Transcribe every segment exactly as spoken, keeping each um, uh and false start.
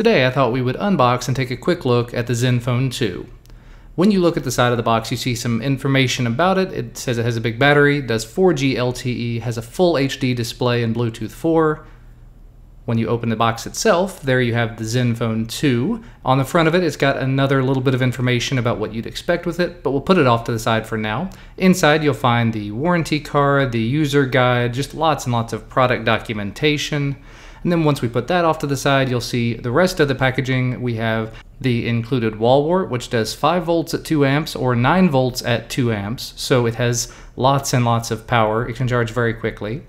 Today I thought we would unbox and take a quick look at the Zenfone two. When you look at the side of the box, you see some information about it. It says it has a big battery, does four G L T E, has a full H D display and Bluetooth four. When you open the box itself, there you have the Zenfone two. On the front of it, it's got another little bit of information about what you'd expect with it, but we'll put it off to the side for now. Inside, you'll find the warranty card, the user guide, just lots and lots of product documentation. And then once we put that off to the side, you'll see the rest of the packaging. We have the included wall wart, which does five volts at two amps or nine volts at two amps. So it has lots and lots of power. It can charge very quickly.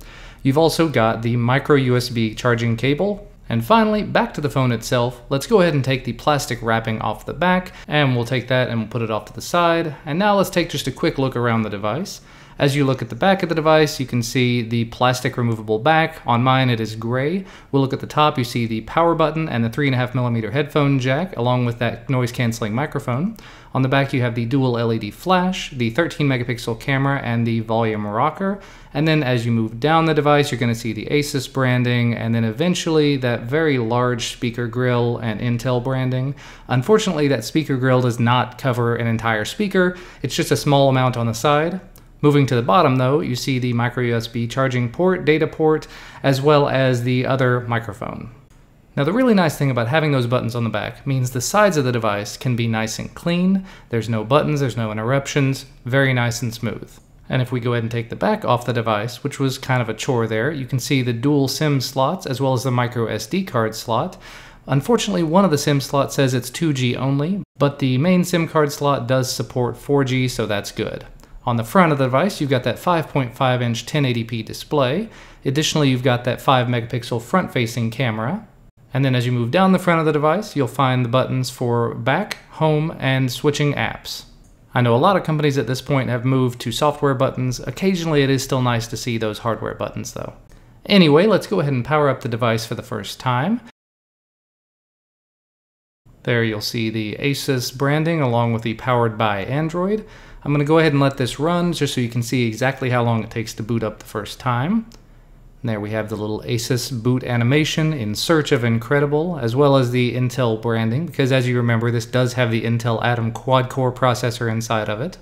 You've also got the micro U S B charging cable. And finally, back to the phone itself, let's go ahead and take the plastic wrapping off the back, and we'll take that and we'll put it off to the side. And now let's take just a quick look around the device. As you look at the back of the device, you can see the plastic removable back. On mine, it is gray. We'll look at the top, you see the power button and the three and a half millimeter headphone jack, along with that noise canceling microphone. On the back, you have the dual L E D flash, the thirteen megapixel camera, and the volume rocker. And then as you move down the device, you're gonna see the Asus branding, and then eventually that very large speaker grille and Intel branding. Unfortunately, that speaker grille does not cover an entire speaker. It's just a small amount on the side. Moving to the bottom though, you see the micro U S B charging port, data port, as well as the other microphone. Now the really nice thing about having those buttons on the back means the sides of the device can be nice and clean. There's no buttons, there's no interruptions, very nice and smooth. And if we go ahead and take the back off the device, which was kind of a chore there, you can see the dual SIM slots as well as the micro S D card slot. Unfortunately, one of the SIM slots says it's two G only, but the main SIM card slot does support four G, so that's good. On the front of the device, you've got that five point five inch ten eighty p display. Additionally, you've got that five megapixel front-facing camera. And then as you move down the front of the device, you'll find the buttons for back, home, and switching apps. I know a lot of companies at this point have moved to software buttons. Occasionally, it is still nice to see those hardware buttons, though. Anyway, let's go ahead and power up the device for the first time. There you'll see the Asus branding along with the powered by Android. I'm gonna go ahead and let this run just so you can see exactly how long it takes to boot up the first time. And there we have the little Asus boot animation in search of incredible, as well as the Intel branding, because as you remember, this does have the Intel Atom quad-core processor inside of it.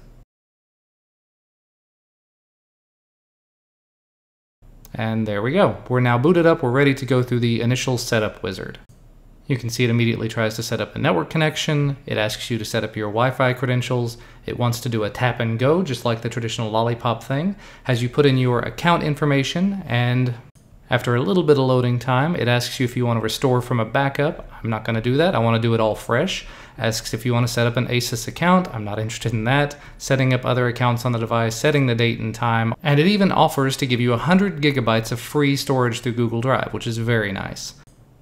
And there we go. We're now booted up. We're ready to go through the initial setup wizard. You can see it immediately tries to set up a network connection. It asks you to set up your Wi-Fi credentials. It wants to do a tap and go, just like the traditional lollipop thing. Has you put in your account information, and after a little bit of loading time, it asks you if you want to restore from a backup. I'm not gonna do that, I wanna do it all fresh. Asks if you wanna set up an Asus account. I'm not interested in that. Setting up other accounts on the device, setting the date and time, and it even offers to give you one hundred gigabytes of free storage through Google Drive, which is very nice.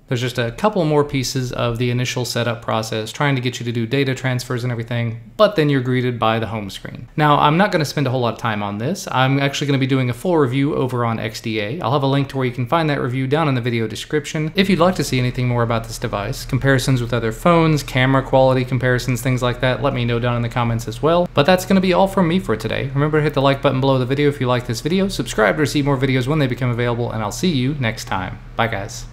There's just a couple more pieces of the initial setup process, trying to get you to do data transfers and everything, but then you're greeted by the home screen. Now, I'm not gonna spend a whole lot of time on this. I'm actually gonna be doing a full review over on X D A. I'll have a link to where you can find that review down in the video description. If you'd like to see anything more about this device, comparisons with other phones, camera quality comparisons, things like that, let me know down in the comments as well. But that's gonna be all from me for today. Remember to hit the like button below the video if you like this video, subscribe to see more videos when they become available, and I'll see you next time. Bye guys.